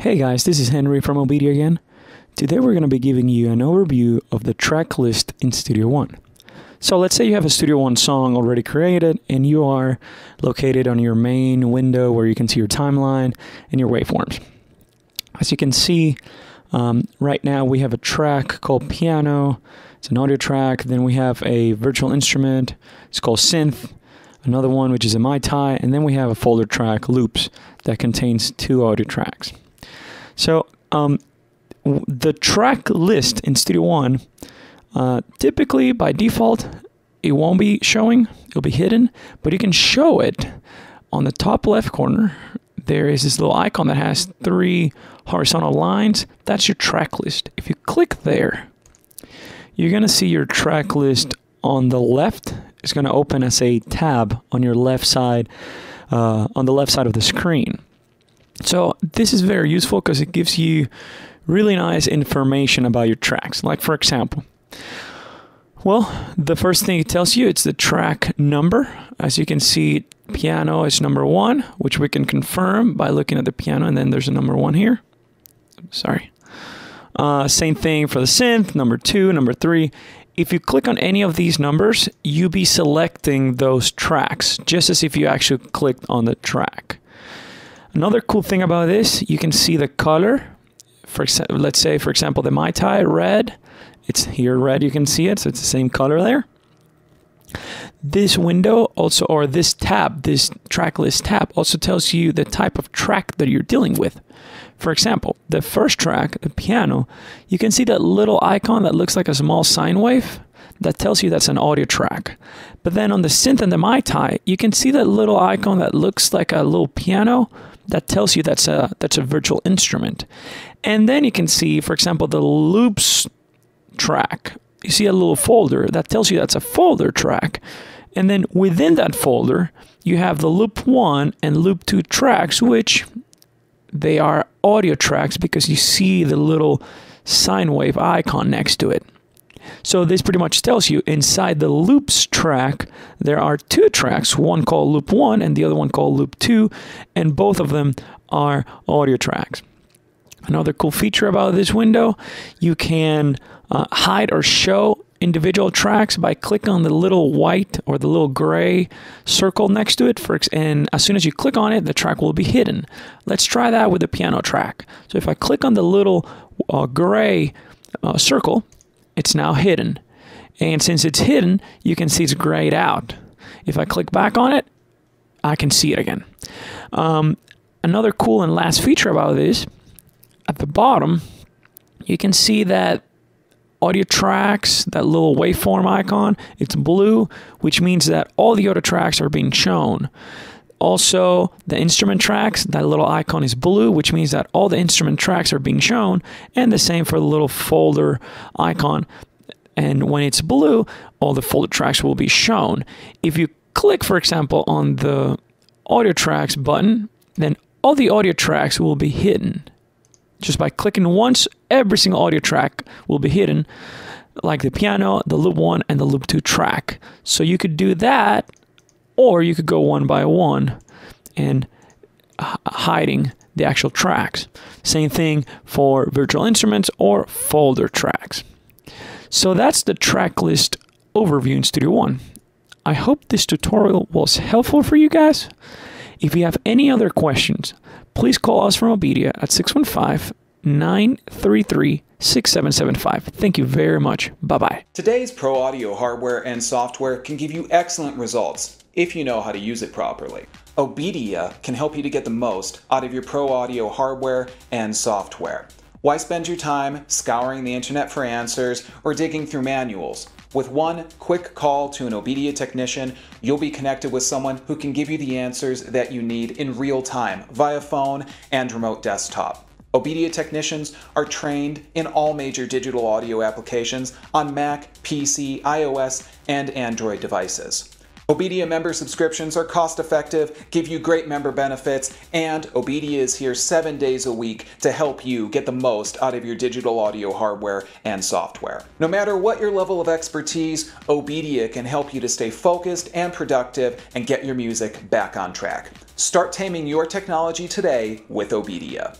Hey guys, this is Henry from Obedia again. Today we're going to be giving you an overview of the track list in Studio One. So let's say you have a Studio One song already created and you are located on your main window where you can see your timeline and your waveforms. As you can see, right now we have a track called Piano. It's an audio track. Then we have a virtual instrument. It's called Synth. Another one which is a Mai Tai. And then we have a folder track, Loops, that contains two audio tracks. So the track list in Studio One, typically by default, it won't be showing, it'll be hidden, but you can show it on the top left corner. There is this little icon that has three horizontal lines. That's your track list. If you click there, you're gonna see your track list on the left. It's gonna open as a tab on your left side, on the left side of the screen. So this is very useful because it gives you really nice information about your tracks. Like for example, well, the first thing it tells you, it's the track number. As you can see, Piano is number one, which we can confirm by looking at the piano, and then there's a number one here. Sorry. Same thing for the synth, number two, number three. If you click on any of these numbers, you'll be selecting those tracks, just as if you actually clicked on the track. Another cool thing about this, you can see the color. For let's say, for example, the Mai Tai red. It's here red, you can see it, so it's the same color there. This window also, or this tab, this track list tab, also tells you the type of track that you're dealing with. For example, the first track, the piano, you can see that little icon that looks like a small sine wave. That tells you that's an audio track. But then on the synth and the Mai Tai, you can see that little icon that looks like a little piano. That tells you that's a virtual instrument. And then you can see, for example, the loops track. You see a little folder that tells you that's a folder track. And then within that folder, you have the loop one and loop two tracks, which they are audio tracks because you see the little sine wave icon next to it. So this pretty much tells you inside the loops track, there are two tracks, one called loop one and the other one called loop two, and both of them are audio tracks. Another cool feature about this window, you can hide or show individual tracks by clicking on the little white or the little gray circle next to it, and as soon as you click on it, the track will be hidden. Let's try that with the piano track. So if I click on the little gray circle, it's now hidden. And since it's hidden, you can see it's grayed out. If I click back on it, I can see it again. Another cool and last feature about this, at the bottom, you can see that audio tracks, that little waveform icon, it's blue, which means that all the audio tracks are being shown. Also, the instrument tracks, that little icon is blue, which means that all the instrument tracks are being shown, and the same for the little folder icon. And when it's blue, all the folder tracks will be shown. If you click, for example, on the audio tracks button, then all the audio tracks will be hidden. Just by clicking once, every single audio track will be hidden, like the piano, the loop one, and the loop two track. So you could do that, or you could go one by one and hiding the actual tracks. Same thing for virtual instruments or folder tracks. So that's the track list overview in Studio One. I hope this tutorial was helpful for you guys. If you have any other questions, please call us from Obedia at 615-933-6775. Thank you very much. Bye-bye. Today's pro audio hardware and software can give you excellent results if you know how to use it properly. Obedia can help you to get the most out of your pro audio hardware and software. Why spend your time scouring the internet for answers or digging through manuals? With one quick call to an Obedia technician, you'll be connected with someone who can give you the answers that you need in real time via phone and remote desktop. Obedia technicians are trained in all major digital audio applications on Mac, PC, iOS, and Android devices. Obedia member subscriptions are cost-effective, give you great member benefits, and Obedia is here 7 days a week to help you get the most out of your digital audio hardware and software. No matter what your level of expertise, Obedia can help you to stay focused and productive and get your music back on track. Start taming your technology today with Obedia.